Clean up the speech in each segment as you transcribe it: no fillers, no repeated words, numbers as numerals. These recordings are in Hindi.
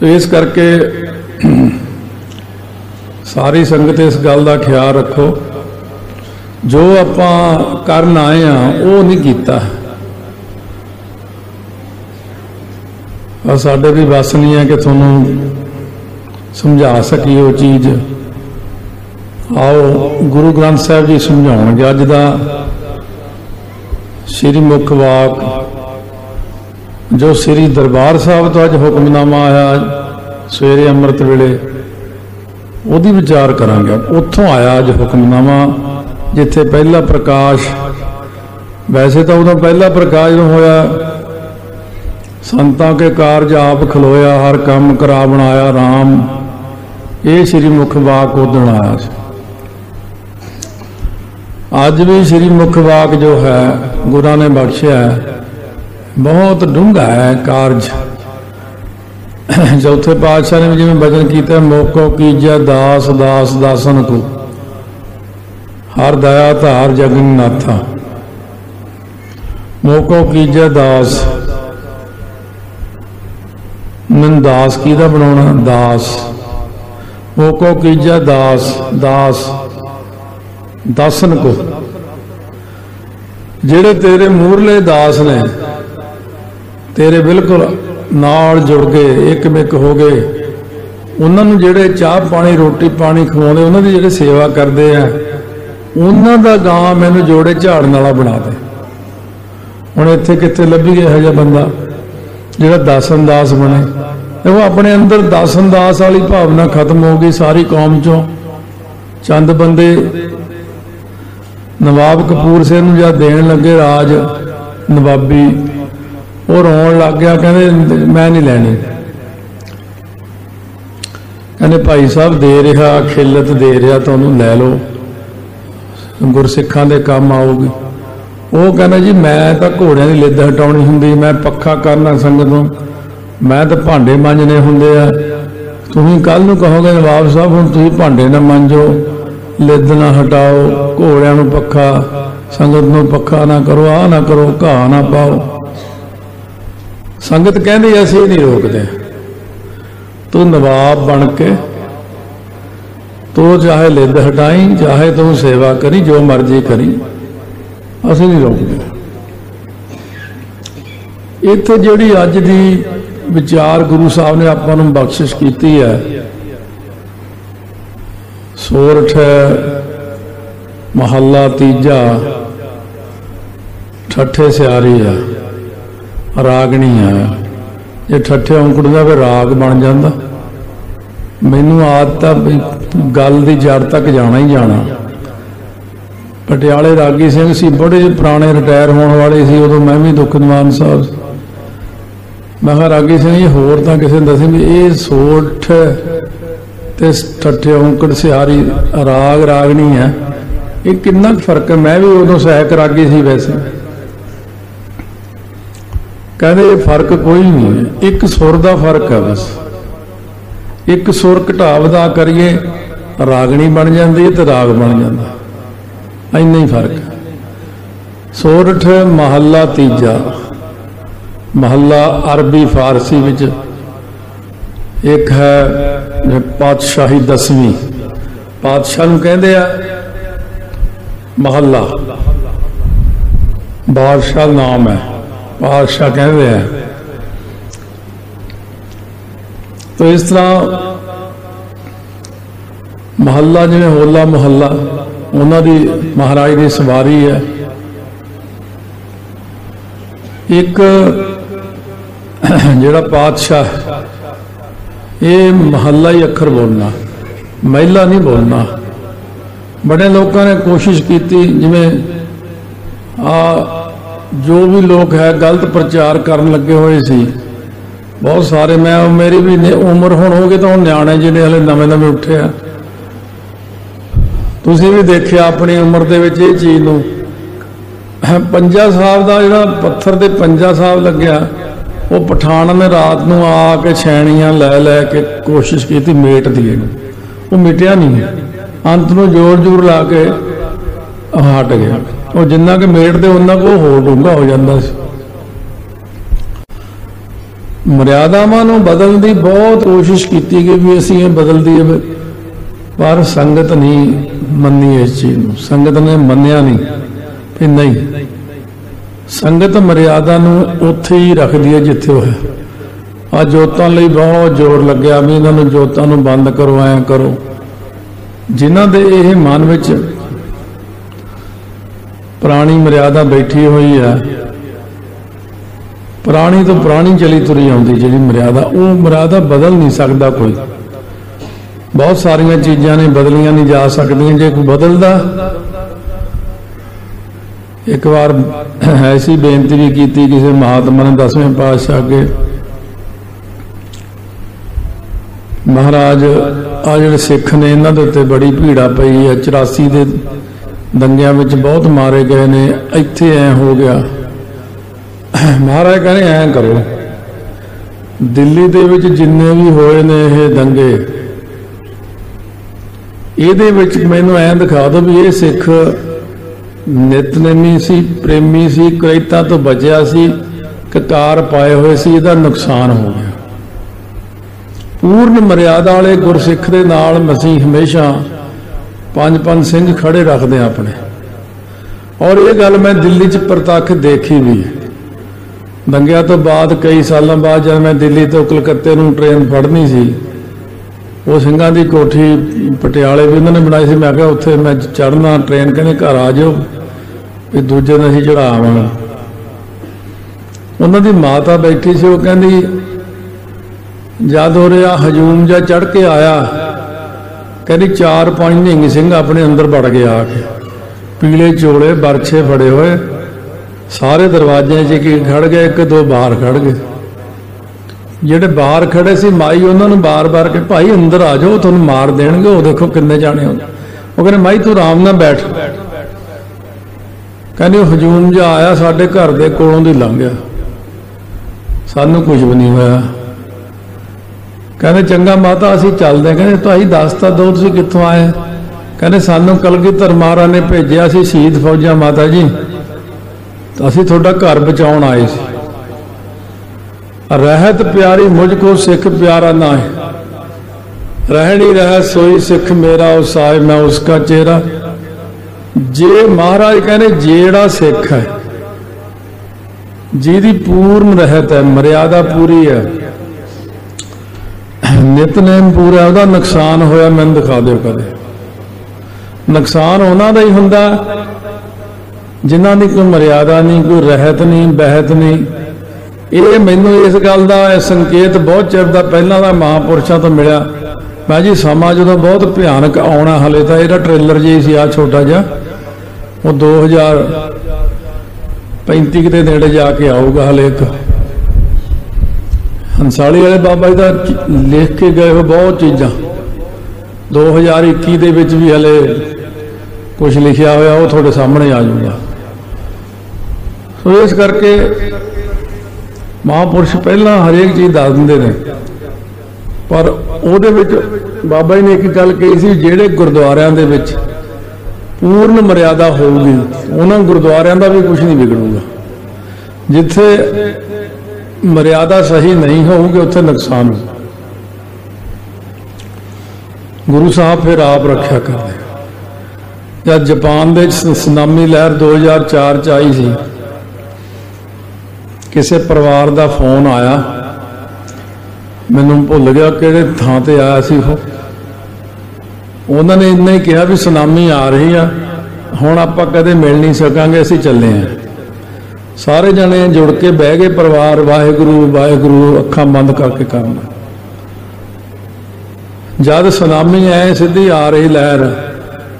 तो इस करके सारी संगत इस गल का ख्याल रखो, जो आप करना आए हाँ वो नहीं किया, और साढ़े भी बस नहीं है कि थोनों समझा सकी वो चीज़। आओ गुरु ग्रंथ साहब जी समझाउणगे अज दा श्री मुख वाक जो श्री दरबार साहब तो अज हुक्मनामा आया सवेरे अमृत वेले उहदी विचार करांगे। उत्थों आया अज हुक्मनामा जिथे पहला प्रकाश, वैसे तो उदों पहला प्रकाश होया संतां के कारज आप खलोया हर कम करा बनाया राम, ये श्री मुख वाक उदण आया। आज भी श्री मुख वाक जो है गुरु ने बख्शिया बहुत डूंगा है कार्य। चौथे पातशाह ने जिमें वचन किया मोको कीजिया दास दास दासन को हर दया तार जगन नाथा। मोको कीजिया दास मन दास की दा बनाना दास, मोको कीजिया दास दास दासन को जेड़े तेरे मूरले दास ने तेरे बिल्कुल नाल जुड़ गए एक मिक हो गए, उन्होंने जेड़े चाह पानी रोटी पानी खवाते उन्होंने जेड़े सेवा करते हैं उन्हों का गां मैनू जोड़े झाड़न वाला बना दे। हुण इत्थे कित्थे लभी गया है जा बंदा जेड़ा दासन दास बने। देखो अपने अंदर दासन दास वाली भावना खत्म हो गई सारी कौम चों। चंद बंदे नवाब कपूर सिंह जब देन लगे राज नवाबी वो रोन लग गया, कहते मैं नहीं लैनी, कहते भाई साहब दे रहा खिलत दे रहा तो उन्होंने लै लो गुरसिखा के काम आओगी। वो कहना जी मैं तो घोड़िया की लिद हटानी होंगी, मैं पक्का करना संगत, मैं तो भांडे मांजने होंगे आ। तुम कल नूं कहोगे नवाब साहब हुण तुसीं भांडे ना मांजो लिद ना हटाओ घोड़िया नूं पक्का संगत नूं पक्का ना करो, आ ना करो घाह ना पाओ। संगत कहती असीं नहीं रोकते, तू नवाब बन के तू चाहे लिद हटाई चाहे तू सेवा करी जो मर्जी करी असीं नहीं रोकते। इत्थे जिहड़ी अज दी विचार गुरु साहब ने आपां नूं बख्शिश कीती है, सोरठ महला तीजा ठठे सियारी आ रागणी आ, जे ठठे औंकड़दा फिर राग बन जाता। मैनू आदत आ गल की जड़ तक जाना ही जाना। पटियाले रागी सिंह सी बड़े पुराने रिटायर होने वाले सी उदों, मैं भी दुख निवान साहब मैं कहा रागी सिंह जी होर तो किसी ने दसी भी ये सोरठ ते ठठे औंकड़ सियारी राग रागणी है ये कितना फर्क है। मैं भी उदों सहायक रागी सी, वैसे कहते फर्क कोई नहीं है, एक सुर का फर्क है बस। एक सुर घटावदा करिए रागणी बन जाती है तो राग बन जाता, इन्ना ही फर्क है। सोरठ महला तीजा महला अरबी फारसी विच एक है पातशाही दसवीं पातशाह कहते हैं महला, बादशाह नाम है बादशाह कहते हैं। तो इस तरह महला जिमें होला महला उन्होंने महाराज की सवारी है। एक जिहड़ा पातशाह ये महला ही अखर बोलना महिला नहीं बोलना। बड़े लोगों ने कोशिश की जिमें जो भी लोग है गलत प्रचार करन लगे हुए सी बहुत सारे। मैं मेरी भी उम्र हुण हो गई तो हुण न्याणे जिहड़े हले नवें नवें उठे आ, तुसीं भी देखिया अपनी उम्र दे विच इह चीज़ नूं। पंजा साहब दा जिहड़ा पत्थर ते पंजा साहब लग्गिया वो पठान ने रात को आके छैनियाँ लै लै के कोशिश की थी मेट दिए, वो मिटिया नहीं, अंत में जोर जोर ला के हट गया। और जिन्ना के मेट दे उन्ना को होर डूंगा हो जाता। ਮਰਿਆਦਾਵਾਂ ਨੂੰ ਬਦਲਣ ਦੀ ਬਹੁਤ ਕੋਸ਼ਿਸ਼ ਕੀਤੀ ਗਈ ਵੀ ਅਸੀਂ ਇਹ ਬਦਲ ਦਈਏ, ਪਰ ਸੰਗਤ ਨਹੀਂ ਮੰਨੀ ਇਸ ਚੀਜ਼ ਨੂੰ। ਸੰਗਤ ਨੇ ਮੰਨਿਆ ਨਹੀਂ ਕਿ ਨਹੀਂ, ਸੰਗਤ ਮਰਿਆਦਾ ਨੂੰ ਉੱਥੇ ਹੀ ਰੱਖਦੀ ਹੈ ਜਿੱਥੇ ਉਹ ਹੈ। ਆ ਜੋਤਾਂ ਲਈ ਬਹੁਤ ਜ਼ੋਰ ਲੱਗਿਆ ਵੀ ਇਹਨਾਂ ਨੂੰ ਜੋਤਾਂ ਨੂੰ ਬੰਦ ਕਰੋ, ਐਂ ਕਰੋ। ਜਿਨ੍ਹਾਂ ਦੇ ਇਹ ਮਨ ਵਿੱਚ ਪੁਰਾਣੀ ਮਰਿਆਦਾ ਬੈਠੀ ਹੋਈ ਹੈ, ਪੁਰਾਣੀ ਤੋਂ ਪੁਰਾਣੀ ਚਲੀ ਤੁਰੀ ਆਉਂਦੀ ਜਿਹੜੀ ਮਰਿਆਦਾ, ਉਹ ਮਰਿਆਦਾ ਬਦਲ ਨਹੀਂ ਸਕਦਾ ਕੋਈ। ਬਹੁਤ ਸਾਰੀਆਂ ਚੀਜ਼ਾਂ ਨੇ ਬਦਲੀਆਂ ਨਹੀਂ ਜਾ ਸਕਦੀਆਂ। ਜੇ ਕੋਈ ਬਦਲਦਾ, ਇੱਕ ਵਾਰ ਐਸੀ ਬੇਨਤੀ ਵੀ ਕੀਤੀ ਕਿਸੇ ਮਹਾਤਮਾ ਨੇ ਦਸਵੇਂ ਪਾਤਸ਼ਾਹ ਅੱਗੇ, ਮਹਾਰਾਜ ਆ ਜਿਹੜੇ ਸਿੱਖ ਨੇ ਇਹਨਾਂ ਦੇ ਉੱਤੇ ਬੜੀ ਭੀੜਾ ਪਈ ਹੈ, 84 ਦੇ ਦੰਗਿਆਂ ਵਿੱਚ ਬਹੁਤ ਮਾਰੇ ਗਏ ਨੇ, ਇੱਥੇ ਐਂ ਹੋ ਗਿਆ। महाराज कहने ऐं करो, दिल्ली दे विच जिन्ने भी होए ने ये दंगे, इहदे विच मैनूं ऐं दिखा दो भी ये सिख नितनेमी सी, प्रेमी सी, करिता तो बचिया सी, कतार पाए हुए सी, इहदा नुकसान हो गया। पूर्ण मर्यादा वाले गुरसिख दे नाल मसीह हमेशा पंज पंज सिंह खड़े रखदे अपने। और ये गल मैं दिल्ली च प्रत्यक्ष देखी भी है। दंगिया तो बाद कई साल बाद जब मैं दिल्ली तो कलकत्ते नूं ट्रेन फड़नी सी, वो सिंघां दी कोठी पटियाले भी उन्होंने बनाई सी। मैं कहा उत्थे मैं चढ़ना ट्रेन, कहने घर आ जाओ भी दूजे दिन असीं चढ़ावांगे। उन्हां दी माता बैठी सी, वो कहंदी जद उरे आ हजूम जा चढ़ के आया, कहंदी चार पांच निहंग सिंह अपने अंदर वड़ गए आके, पीले चोले बरछे फड़े होए, सारे दरवाजे च खड़ गए, एक दो बाहर खड़ गए। जेडे बाहर खड़े से माई उन्होंने बार बार के भाई अंदर आ जाओ, तुहानूं मार देणगे, वो देखो किन्ने जाने हो। वो कहने माई तू आराम नाल बैठ। कहने हजूम जा आया साडे घर दे कोलों दी लंघ गया, सानूं कुछ भी नहीं होया। कहने चंगा माता असीं चलदे। कहने तुहाई दस तां दो तुसीं कित्थों आए। कहने सानूं कलगीधर महाराज ने भेजिआ सी, शहीद फौजा माता जी, असीं तुहाडा घर बचाउण आए सी। रहत प्यारी मुझको सिख प्यारा ना है, रहणी रहत सोई सिख मेरा उसाए मैं उसका चेहरा। जे महाराज कहने जेड़ा सिख है जिहदी पूर्ण रहत है, मर्यादा पूरी है, नितनेम पूरा, उहदा नुकसान होया मैनूं दिखा दिओ। कदे नुकसान उहनां दा ही हुंदा जिन्हां दी कोई मर्यादा नहीं, कोई रहत नहीं, बहत नहीं। ये मैनूं इस गल का संकेत बहुत चिर का पहला का महापुरुषों तो मिला। मैं जी समा जो बहुत भयानक आना, हाले तो यह ट्रेलर जी सी, आ छोटा जा, वो 2035 के नेड़े जाके आऊगा। हाले एक हंसाली वाले बाबा जी का लिख के गए हो बहुत चीज़ा, 2021 के भी हाले कुछ लिखा हुआ, वो थोड़े सामने आ जाऊगा। तो इस करके महापुरुष पहला हरेक चीज़ दस दिंदे ने। पर उहदे विच बाबा जी ने एक गल कही सी, जिहड़े गुरुद्वारियां दे विच पूर्ण मर्यादा होगी, उन्हां गुरुद्वारियां दा भी कुछ नहीं बिगड़ूगा। जिथे मर्यादा सही नहीं होगी उत्थे नुकसान होगा। गुरु साहब फिर आप रखा करते। जब जापान दे सुनामी लहर 2004 च आई सी, किसी परिवार का फोन आया, मैनूं भुल गया किहड़े थां ते आया सी। उन्होंने इन्ना ही कहा भी सुनामी आ रही है, हुण आपां कदे मिल नहीं सकांगे, असीं चले हैं। सारे जने जुड़ के बह गए परिवार, वाहिगुरू वाहिगुरू, अखां बंद करके करना। जद सुनामी आए, सीधी आ रही लहर,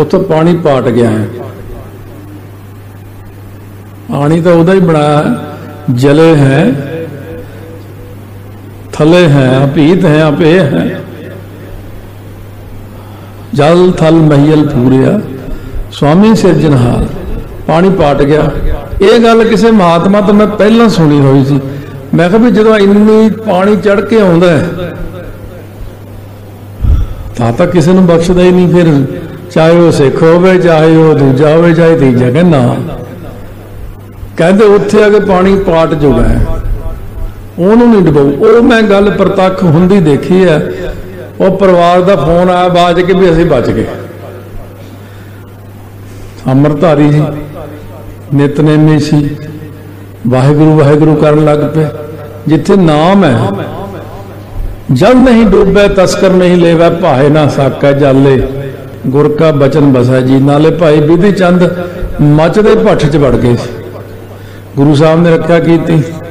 उत्तों पानी पाट गया है। पानी तो उदा ही बनाया है, जले हैं, थले हैं, अपीत हैं, अपे हैं, जल थल महियल पूरिया स्वामी सिरजनहार, पानी पाट गया। ये गल किसी महात्मा तो मैं पहला सुनी हुई थी। मैं कहा भी जो इन्नी पानी चढ़ के आंदा है तो किसी ने बख्शदा ही नहीं, फिर चाहे वह सिख हो, चाहे वह दूजा हो, चाहे तीजा। कहना कहते उत्थे आके पानी पाट जुगा है, ओनू नहीं डबाओ। ओ मैं गल प्रतख होंदी देखी है। और परिवार का फोन आया बाज के भी असीं बच गए। अमृतधारी जी नितनेमी सी वाहिगुरु वाहिगुरु करन लग पे। जिथे नाम है जल नहीं डूबे तस्कर नहीं लेवे भाए ना साका जाले गुर का बचन बसा जी। नाले भाई बिधि चंद मचदे भट्ठ च वड़ गए। गुरु साहब ने रखा की